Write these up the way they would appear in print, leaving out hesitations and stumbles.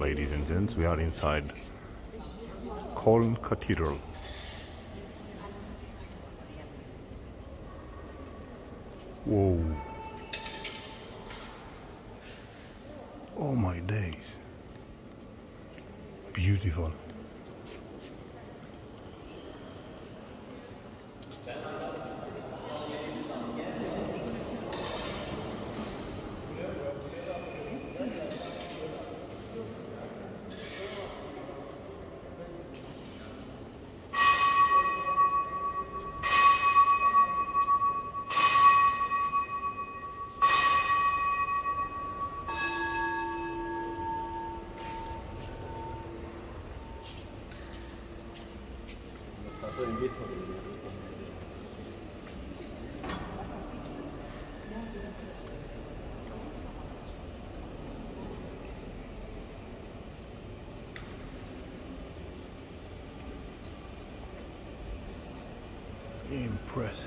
ladies and gents, we are inside Köln Cathedral. Whoa. Oh my days. Beautiful. Impressive.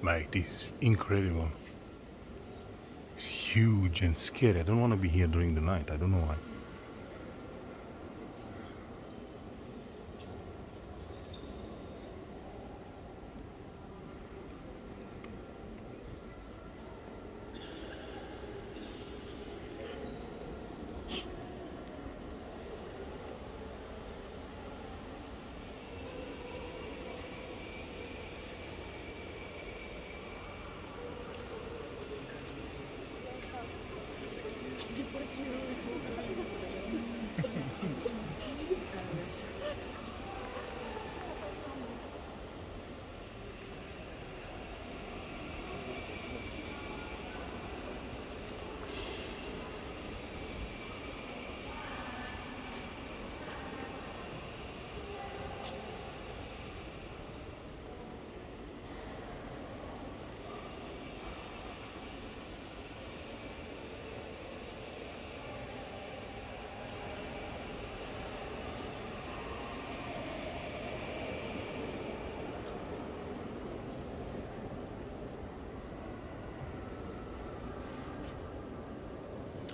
Like, this is incredible. It's huge and scary. I don't want to be here during the night. I don't know why.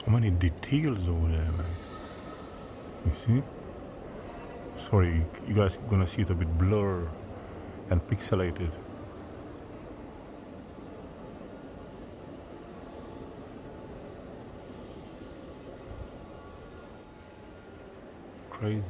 How many details over there, man. You see? Sorry, you guys are gonna see it a bit blurred and pixelated. Crazy.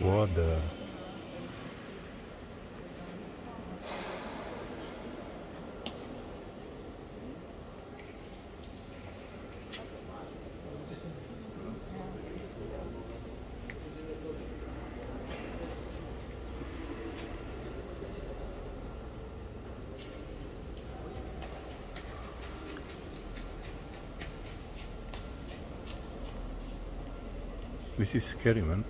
What the... This is scary, man.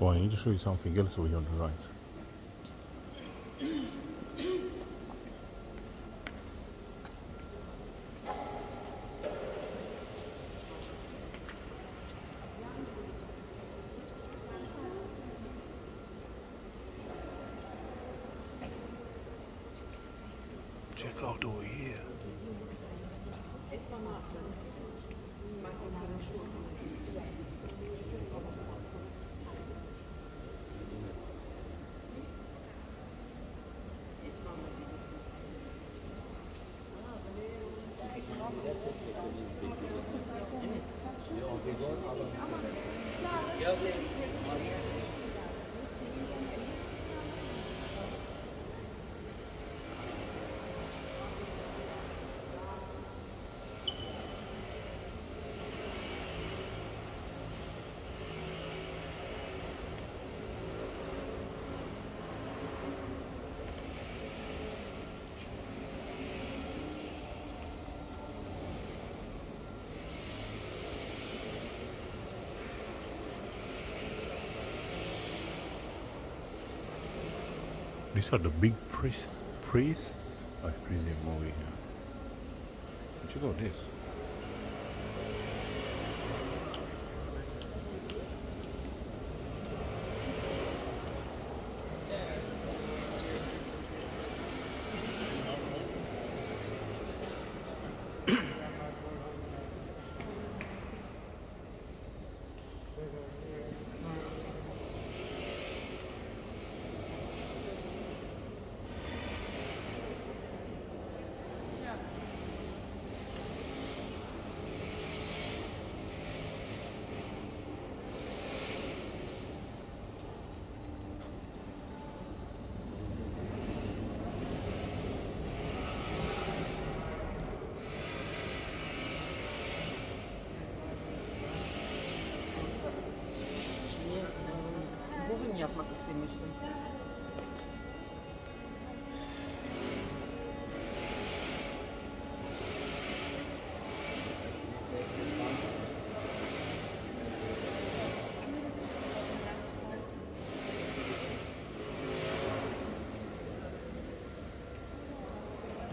Well, I need to show you something else over here on the right. Check out over here. These are the big priests. Oh, crazy movie here. Check out this. Yapmak istemiştim.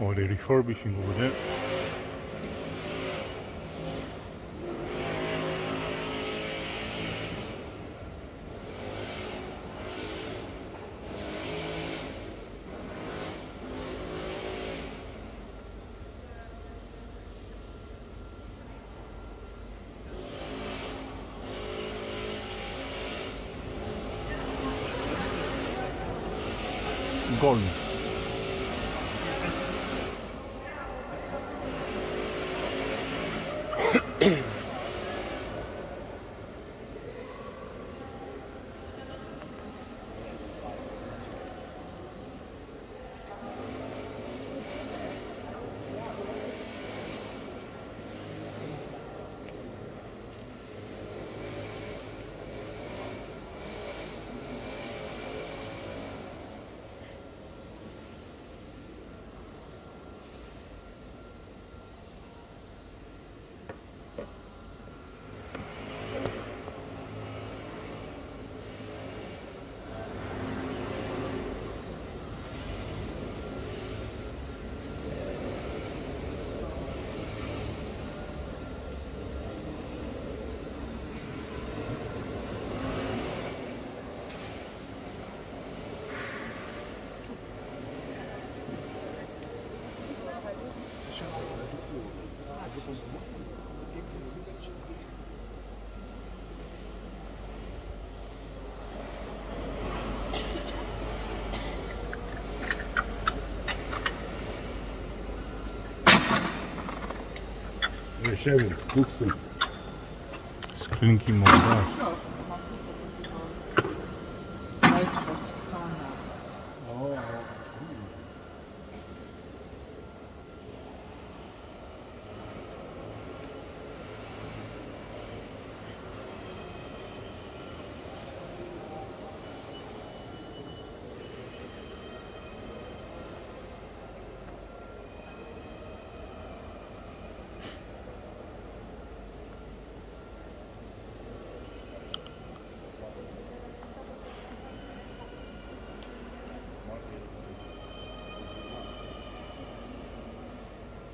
Oh, they're refurbishing over there. Golden. Skrzynki można.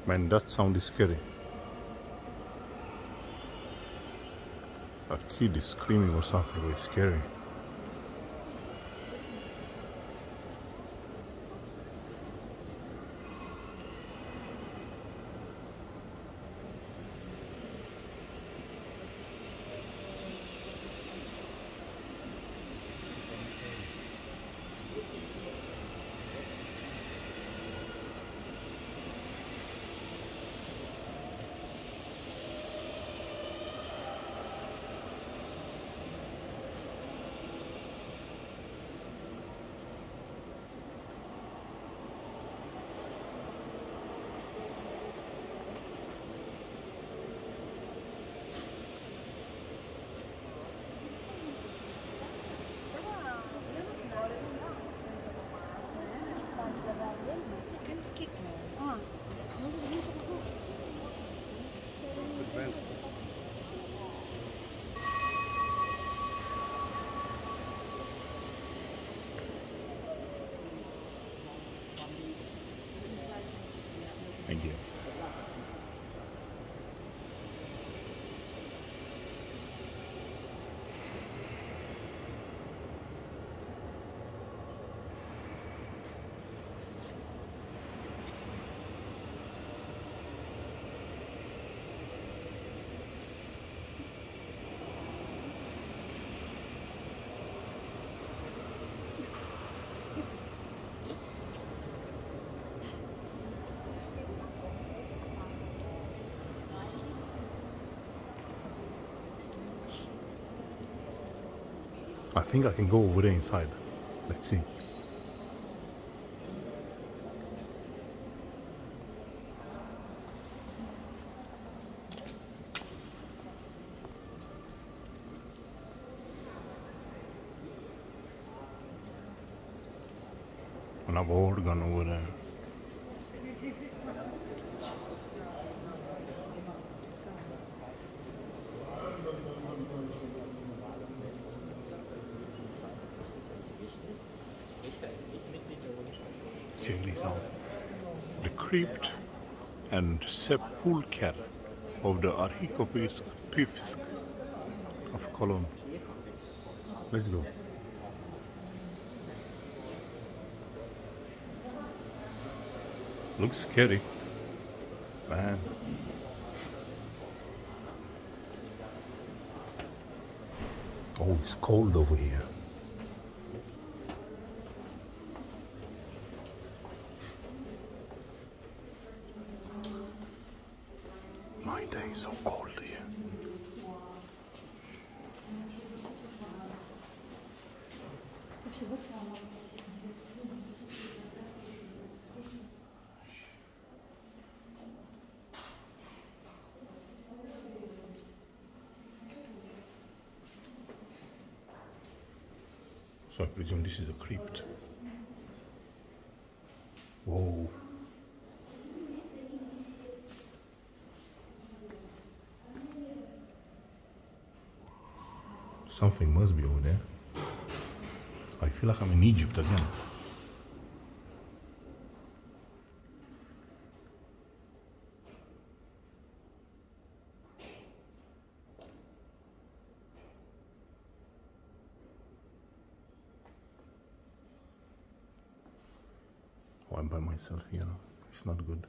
Man, that sound is scary. That kid is screaming or something very scary. Thank you. I think I can go over there inside. Let's see. And I've already gone over there. Check this out. The crypt and sepulchre of the Archbishop Bishops of Cologne. Let's go. Looks scary, man. Oh, it's cold over here. My day is so cold here. So I presume this is a crypt. Whoa. Something must be over there. I feel like I'm in Egypt again. Oh, I'm by myself here. It's not good.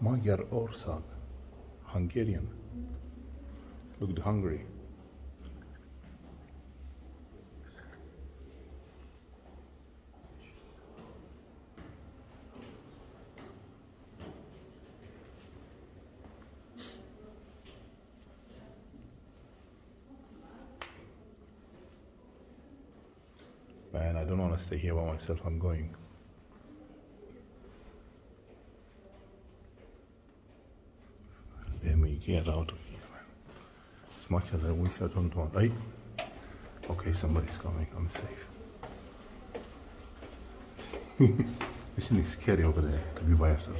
Magyar Ország, Hungarian. Look at Hungary. Man, I don't want to stay here by myself. I'm going. Get out of here, man. As much as I wish, I don't want. Okay, somebody's coming. I'm safe. Isn't it scary over there to be by yourself?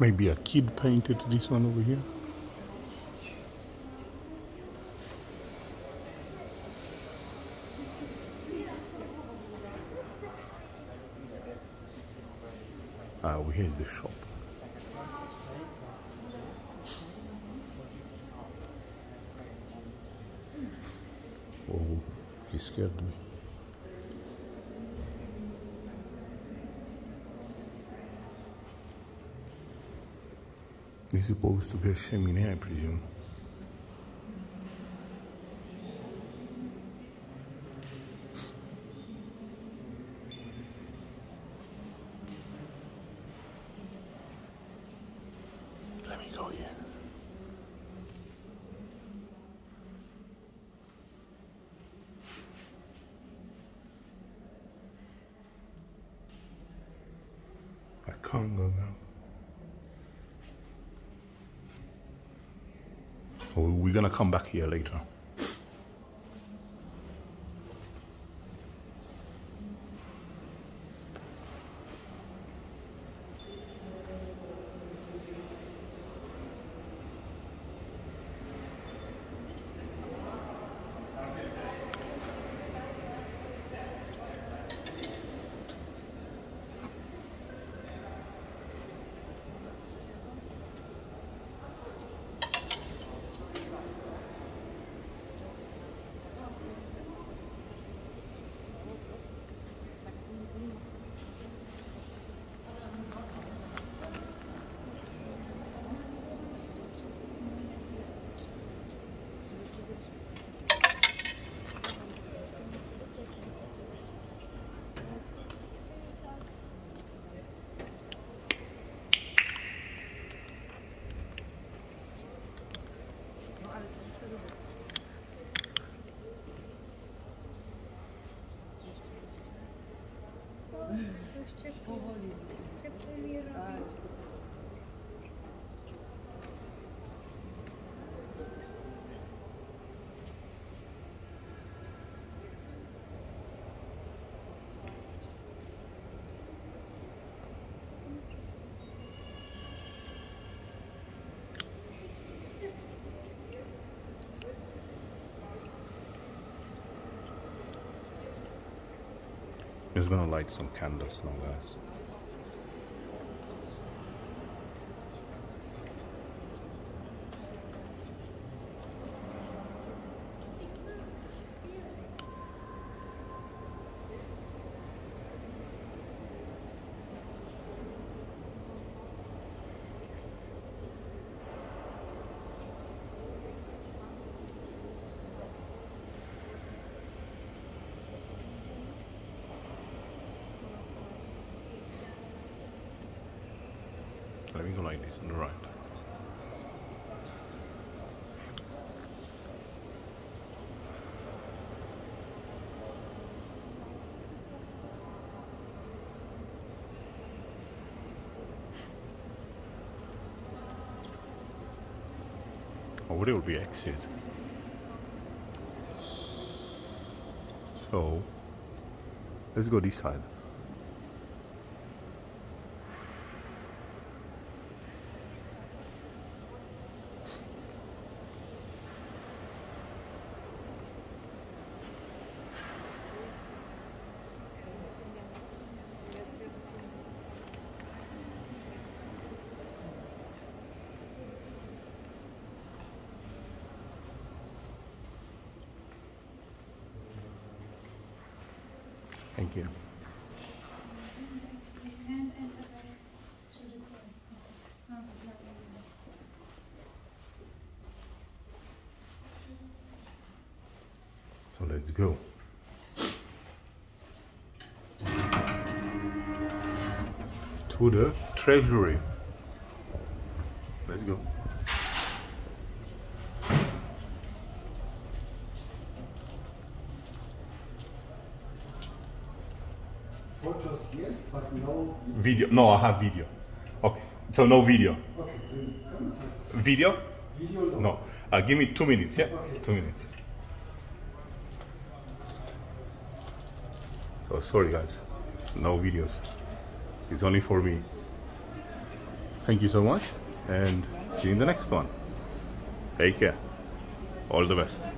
Maybe a kid painted this one over here. We're here in the shop. Oh, he scared me. This is supposed to be a chimney, I presume. Let me go here. I can't go now. We're gonna come back here later. I'm just gonna light some candles now, guys. Let me go like this on the right. Oh, there will be exit. So let's go this side. Thank you. So let's go. To the treasury. Let's go. Photos, yes, but no video. No, I have video. Okay, so no video. Okay, so come inside. Video? Video, no. No. Give me 2 minutes, yeah? Okay. 2 minutes. So, sorry guys, no videos. It's only for me. Thank you so much and see you in the next one. Take care. All the best.